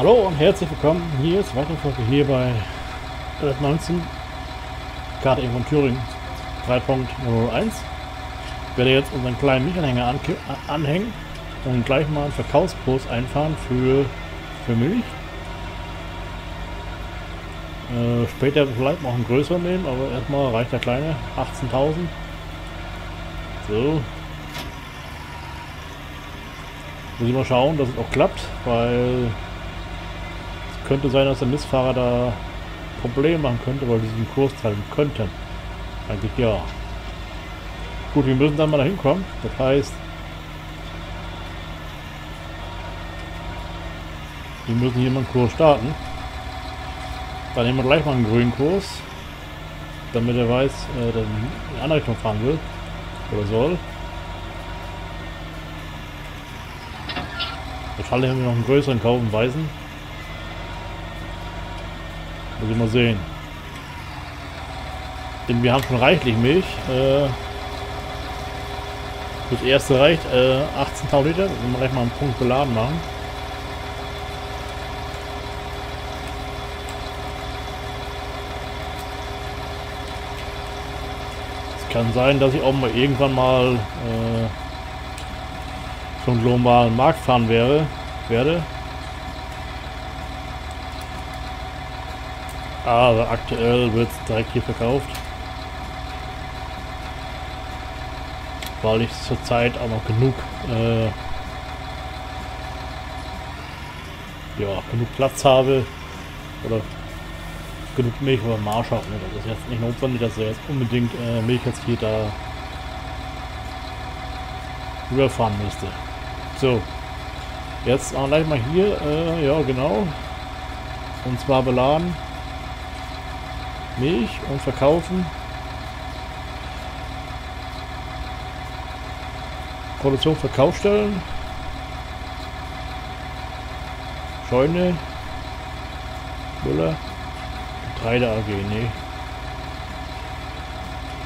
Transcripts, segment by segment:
Hallo und herzlich willkommen, hier ist weitere Folge hier bei 19 KTM von Thüringen 3.01. Ich werde jetzt unseren kleinen Milchanhänger anhängen und gleich mal einen Verkaufspost einfahren für Milch. Später vielleicht noch einen größeren nehmen, aber erstmal reicht der kleine, 18.000. So. Muss ich mal schauen, dass es auch klappt, weil es könnte sein, dass der Mistfahrer da Probleme machen könnte, weil die sich den Kurs teilen könnten. Eigentlich ja. Gut, wir müssen dann mal dahin kommen. Das heißt, wir müssen hier mal einen Kurs starten. Dann nehmen wir gleich mal einen grünen Kurs, damit er weiß, dass er in andere Richtung fahren will oder soll. Wahrscheinlich haben wir noch einen größeren kaufen, weißen. Muss ich mal sehen. Denn wir haben schon reichlich Milch. Das erste reicht 18.000 Liter. Das müssen wir gleich mal einen Punkt beladen machen. Es kann sein, dass ich auch mal irgendwann mal zum GlobalMarket fahren werde. Aber aktuell wird es direkt hier verkauft, weil ich zurzeit auch noch genug Platz habe oder genug Milch oder Marsch habe. Das ist jetzt nicht notwendig, dass er jetzt unbedingt Milch jetzt hier da rüberfahren müsste. So, jetzt auch gleich mal hier, ja genau, und zwar beladen Milch und verkaufen. Produktion, Verkaufsstellen, Scheune, Müller, Getreide AG, nee,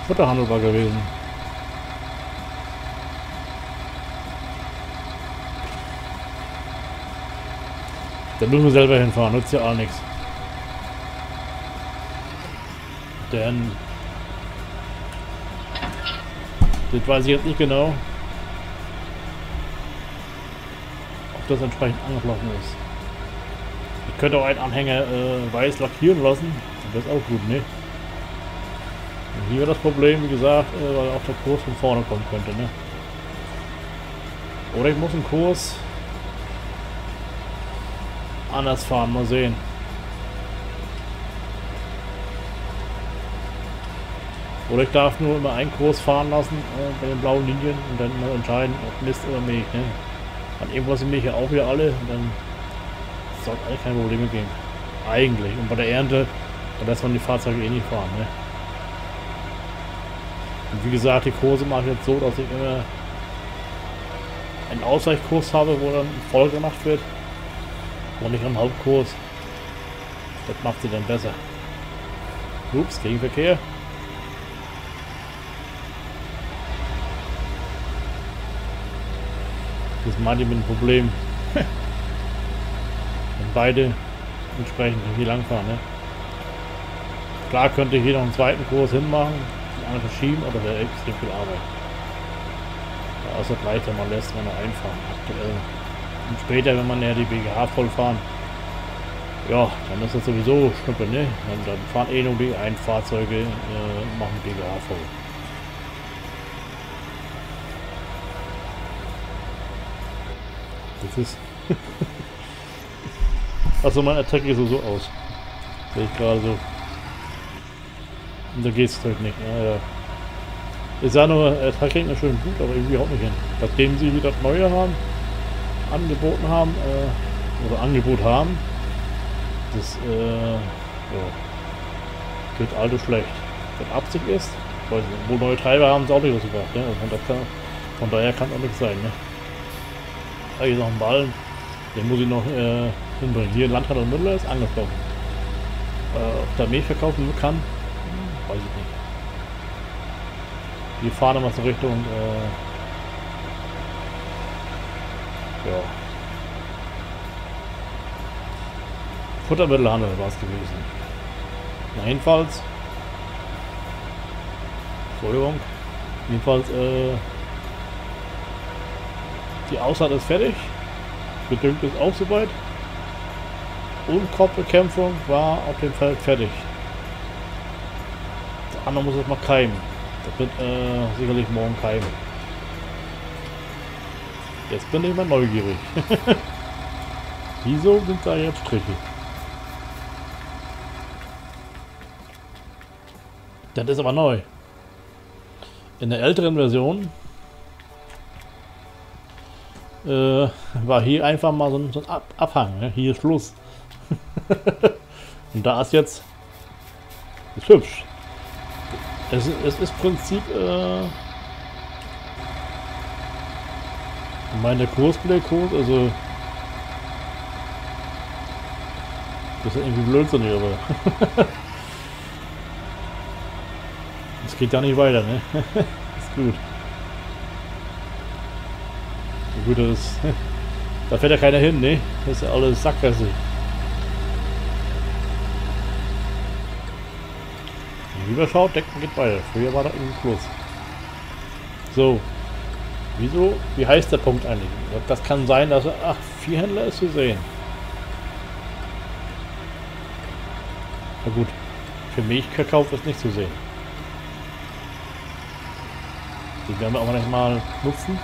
Futterhandel war gewesen. Da müssen wir selber hinfahren, nutzt ja auch nichts. Denn das weiß ich jetzt nicht genau, ob das entsprechend angeschlossen ist. Ich könnte auch einen Anhänger weiß lackieren lassen, das ist auch gut, ne? Und hier wäre das Problem, wie gesagt, weil auch der Kurs von vorne kommen könnte, ne? Oder ich muss einen Kurs anders fahren, mal sehen. Oder ich darf nur immer einen Kurs fahren lassen bei den blauen Linien und dann immer entscheiden, ob Mist oder Milch. Ne? An irgendwas sind Milch ja auch wieder alle und dann sollte eigentlich keine Probleme geben. Eigentlich. Und bei der Ernte, da lässt man die Fahrzeuge eh nicht fahren. Ne? Und wie gesagt, die Kurse mache ich jetzt so, dass ich immer einen Ausweichkurs habe, wo dann voll gemacht wird. Und nicht am Hauptkurs. Das macht sie dann besser. Ups, Gegenverkehr. Das meint ihr mit dem Problem. Wenn beide entsprechend hier lang fahren. Ne? Klar könnte ich hier noch einen zweiten Kurs hinmachen, den anderen verschieben, aber der ist extrem viel Arbeit. Außer gleich, wenn man lässt, wenn man einfahren. Aktuell. Und später, wenn man ja die BGH voll fahren, ja, dann ist das sowieso Schnuppe, ne? Dann fahren eh nur die Einfahrzeuge, machen BGH voll. Das ist. Also mein Attack ist so aus. Sehe ich gerade so. Und da geht's halt nicht. Ja, ja. Ich sage nur, Attack klingt ja schön gut, aber irgendwie haut nicht hin. Nachdem sie wieder das Neue haben, angeboten haben, oder Angebot haben, das ja, geht alles schlecht. Wenn Absicht ist, weiß ich nicht, wo neue Treiber haben, ist auch nicht was gebracht. Ne? Von daher kann auch nichts sein. Ne? Da ist noch ein Ballen, den muss ich noch hinbringen. Hier Landrat und Müller ist angekommen. Ob der Milch verkaufen kann, weiß ich nicht. Wir fahren immer so Richtung ja. Futtermittelhandel war es gewesen. Na jedenfalls. Entschuldigung. Jedenfalls, die Aussaat ist fertig. Bedüngt ist auch soweit. Und Korbbekämpfung war auf dem Feld fertig. Der andere muss jetzt mal keimen. Das wird sicherlich morgen keimen. Jetzt bin ich mal neugierig. Wieso sind da jetzt Striche? Das ist aber neu. In der älteren Version war hier einfach mal so ein Abhang. Ne? Hier ist Schluss. Und da ist jetzt... Ist hübsch. Es ist im Prinzip... meine CoursePlay-Code, also... Das ist irgendwie blödsinnig, aber... Es geht ja nicht weiter, ne? Ist gut. Gut, das ist... Da fährt ja keiner hin, ne? Das ist ja alles sackgassig. Überschaut, Decken geht weiter. Früher war da irgendwie Schluss. So. Wieso? Wie heißt der Punkt eigentlich? Das kann sein, dass... Ach, Viehhändler ist zu sehen. Na gut. Für Milchverkauf ist nicht zu sehen. Die werden wir auch nicht mal nutzen.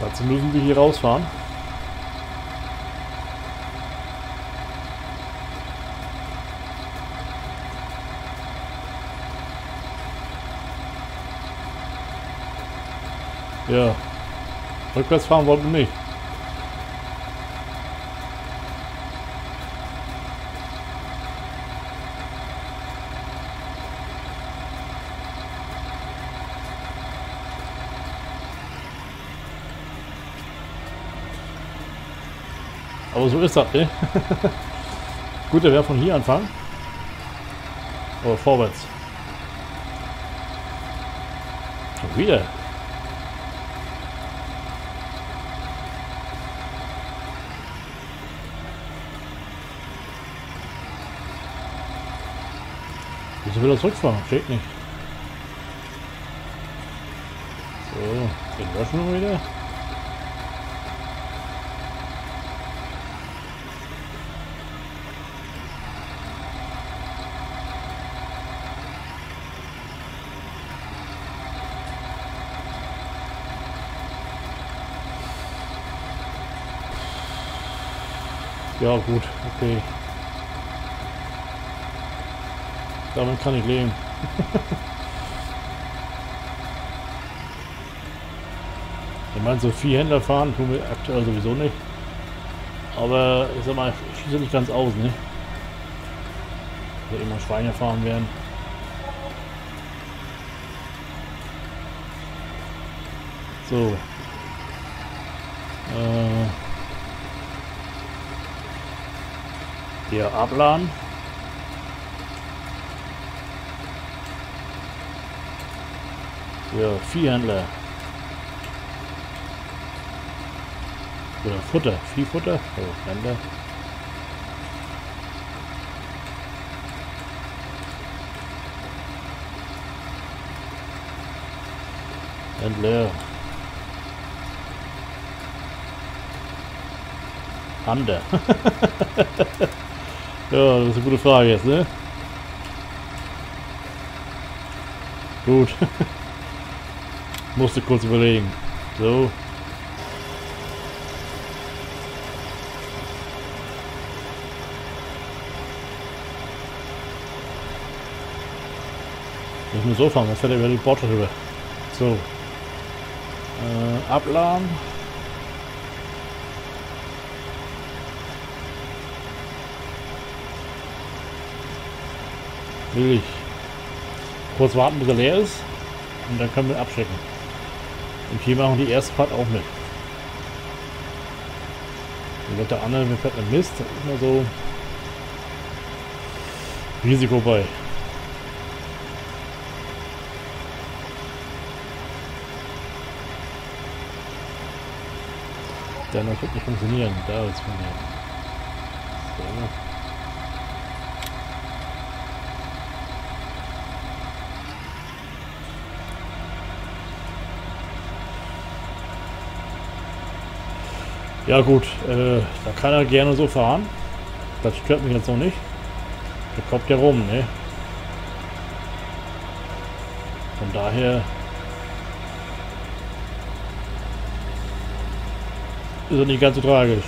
Dazu müssen wir hier rausfahren. Ja, rückwärts fahren wollten wir nicht. Aber so ist das, ne? Gut, wir werden von hier anfangen. Oder vorwärts. Schon wieder. Wieso will er zurückfahren? Steht nicht. So, den löschen wir wieder. Ja gut, okay. Damit kann ich leben. Ich meine, so Viehhändler fahren tun wir aktuell sowieso nicht. Aber ich sag mal, ich schieße nicht ganz aus, ne? Also immer Schweine fahren werden. So. Hier abladen. Ja, Viehhändler. Oder Futter, Viehfutter. Oh, Händler. Händler. Hander. Ja, das ist eine gute Frage jetzt, ne? Gut. Musste kurz überlegen. So. Nicht nur so fahren, dann fährt er über die Bordschau rüber. So. Abladen. Will ich kurz warten, bis er leer ist, und dann können wir abchecken. Und hier machen die erste Part auch mit. Dann wird der andere, mir fährt ein Mist, das ist immer so Risiko bei. Denn das wird nicht funktionieren, da wird es funktionieren. So. Ja gut, da kann er gerne so fahren. Das stört mich jetzt noch nicht. Der kommt ja rum, ne? Von daher ist er nicht ganz so tragisch.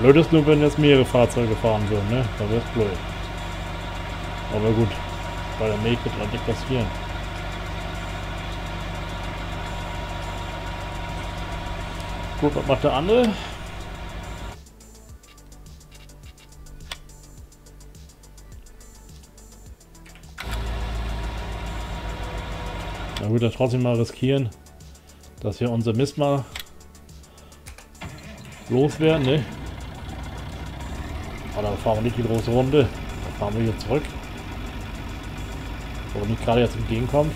Blöd ist nur, wenn jetzt mehrere Fahrzeuge fahren würden, ne? Dann wäre es blöd. Aber gut, bei der Make wird das nicht passieren. Gut, was macht der andere? Na gut, dann trotzdem mal riskieren, dass wir unser Mist mal loswerden, ne? Aber dann fahren wir nicht die große Runde, dann fahren wir hier zurück. Wo nicht gerade jetzt entgegenkommt.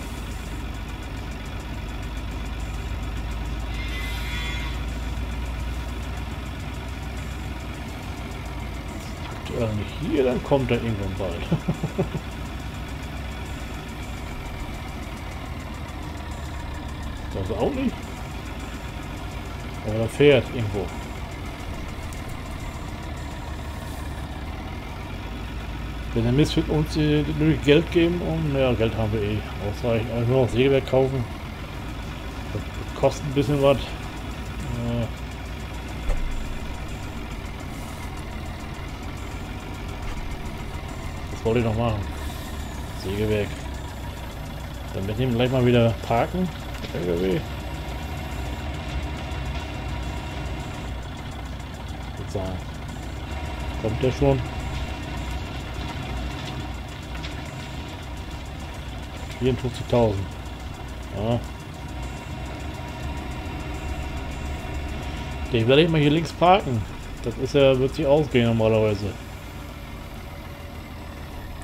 Nicht hier, dann kommt er irgendwann bald. Das auch nicht. Aber er fährt irgendwo. Wenn der Mist wird uns Geld geben, und ja, Geld haben wir eh ausreichend. Also nur noch Sägewerk kaufen. Das kostet ein bisschen was. Was wollte ich noch machen? Sägewerk. Dann werden wir ihn gleich mal wieder parken. LKW. Sozusagen. Kommt der schon? Hier 54.000. Ja. Den werde ich mal hier links parken. Das ist ja, wird sich ausgehen normalerweise.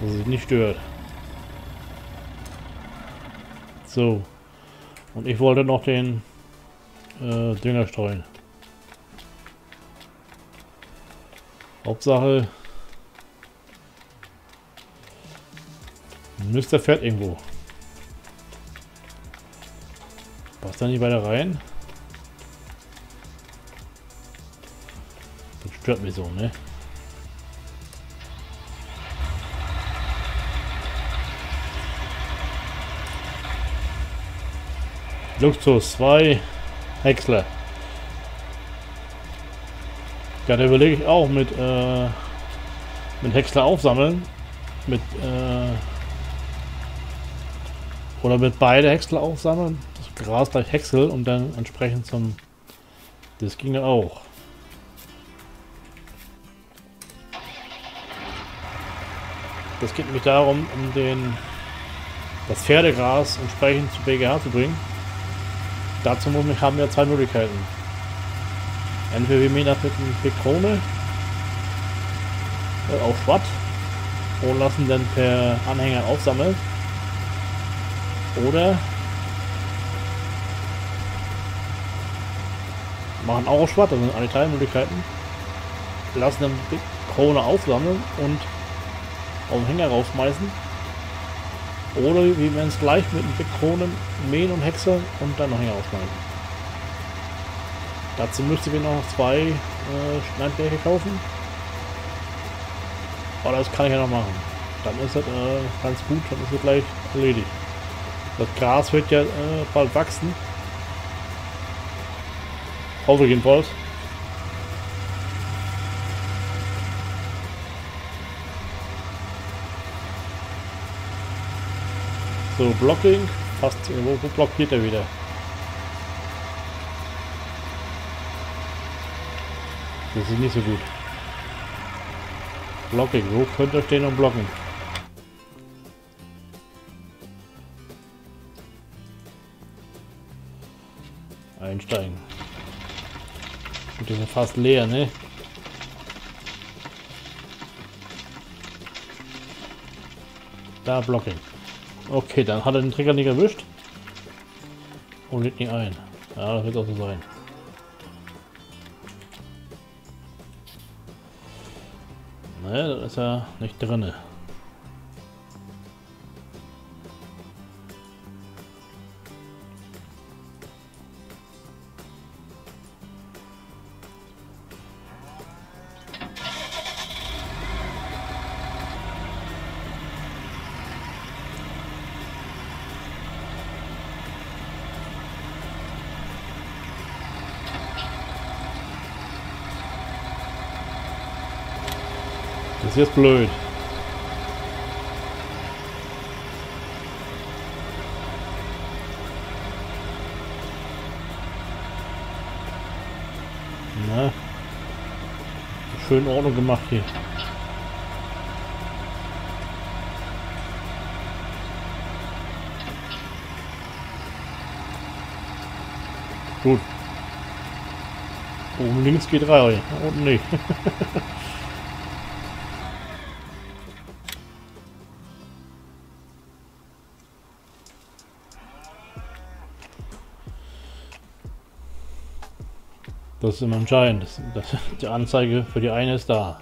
Dass es nicht stört. So. Und ich wollte noch den Dünger streuen. Hauptsache Mr. fährt irgendwo. Passt da nicht weiter rein? Das stört mich so, ne? Luxus 2 Häcksler. Ja, da überlege ich auch mit Häcksler aufsammeln. Mit oder mit beide Häcksler aufsammeln. Das Gras gleich Häcksel und dann entsprechend zum. Das ging ja auch. Das geht nämlich darum, um das Pferdegras entsprechend zu BGH zu bringen. Dazu haben wir zwei Möglichkeiten. Entweder wir mähen das mit Krone auf Watt und lassen dann per Anhänger aufsammeln. Oder machen auch auf Watt, das sind alle drei Möglichkeiten. Lassen dann mit Krone aufsammeln und auf den Hänger rausschmeißen. Oder wie wir es gleich mit den Kronen mähen und Häcksler und dann noch Hänger aufschneiden. Dazu müsste wir noch zwei Schneidwerke kaufen. Aber das kann ich ja noch machen. Dann ist das ganz gut, dann ist es gleich erledigt. Das Gras wird ja bald wachsen. Hoffe ich jedenfalls. So, Blocking, fast irgendwo blockiert er wieder. Das ist nicht so gut. Blocking, wo könnte er stehen und blocken? Einsteigen. Gut, das ist fast leer, ne? Da Blocking. Okay, dann hat er den Trigger nicht erwischt und lädt nicht ein. Ja, das wird auch so sein. Ne, das ist ja nicht drin. Das ist jetzt blöd. Na. Schön Ordnung gemacht hier. Gut. Oben links geht rein, unten nicht. Das ist immer entscheidend. Die Anzeige für die eine ist da.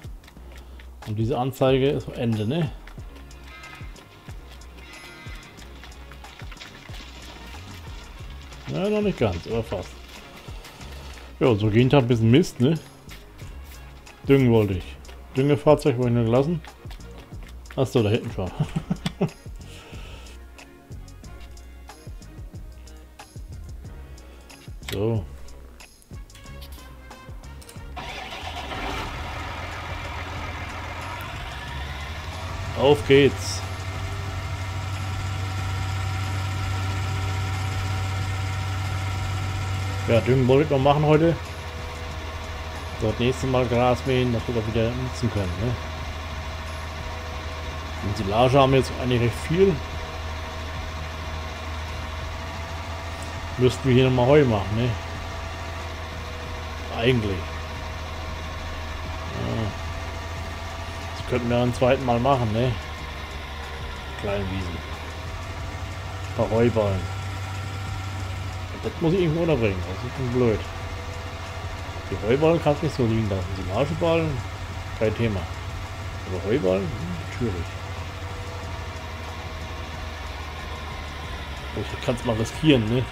Und diese Anzeige ist am Ende, ne? Ja, noch nicht ganz, aber fast. Ja, so jeden Tag ein bisschen Mist, ne? Düngen wollte ich. Düngefahrzeug wollte ich nur gelassen. Hast du da hinten schon. So. Auf geht's. Ja, Düngen wollte ich noch machen heute. So, das nächste Mal Gras mähen, das wir doch wieder nutzen können. Ne? Und die Silage haben jetzt eigentlich recht viel. Müssten wir hier nochmal Heu machen, ne? Eigentlich. Könnten wir ein zweites Mal machen, ne? Kleinen Wiesen. Ein paar Heuballen. Das muss ich irgendwo unterbringen, das ist schon blöd. Die Heuballen kannst du nicht so liegen lassen. Die Silageballen, kein Thema. Aber Heuballen? Natürlich. Ich kann es mal riskieren, ne?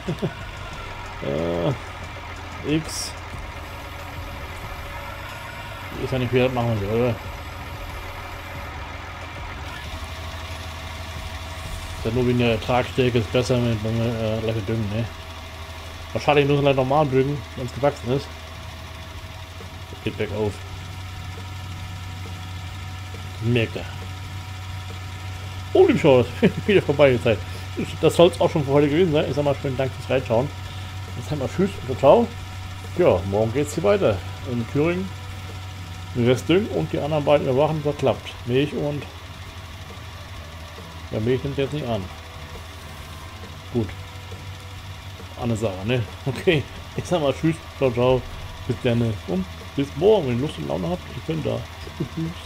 X. Ich weiß ja nicht, wie das machen soll, oder? Dann nur wie eine Ertragstärke ist besser, wenn wir gleich düngen, ne? Wahrscheinlich müssen wir halt normal düngen, wenn es gewachsen ist. Das geht bergauf. Merkt er. Oh, liebe Schau, wieder vorbei die Zeit. Das soll es auch schon für heute gewesen sein. Ich sag mal, schönen Dank fürs Reinschauen. Jetzt haben wir Tschüss und Ciao. Ja, morgen geht's hier weiter. In Thüringen. Den Rest düngen und die anderen beiden überwachen, das klappt. Milch und... Ja, Milch nimmt jetzt nicht an. Gut. Eine Sache, ne? Okay. Ich sag mal tschüss, ciao, ciao. Bis dann und bis morgen. Wenn ihr Lust und Laune habt, ich bin da. Tschüss.